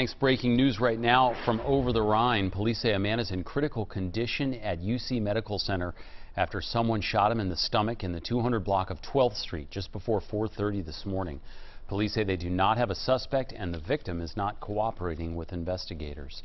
Thanks. Breaking news right now from over the Rhine. Police say a man is in critical condition at UC Medical Center after someone shot him in the stomach in the 200 block of 12th Street just before 4:30 this morning. Police say they do not have a suspect and the victim is not cooperating with investigators.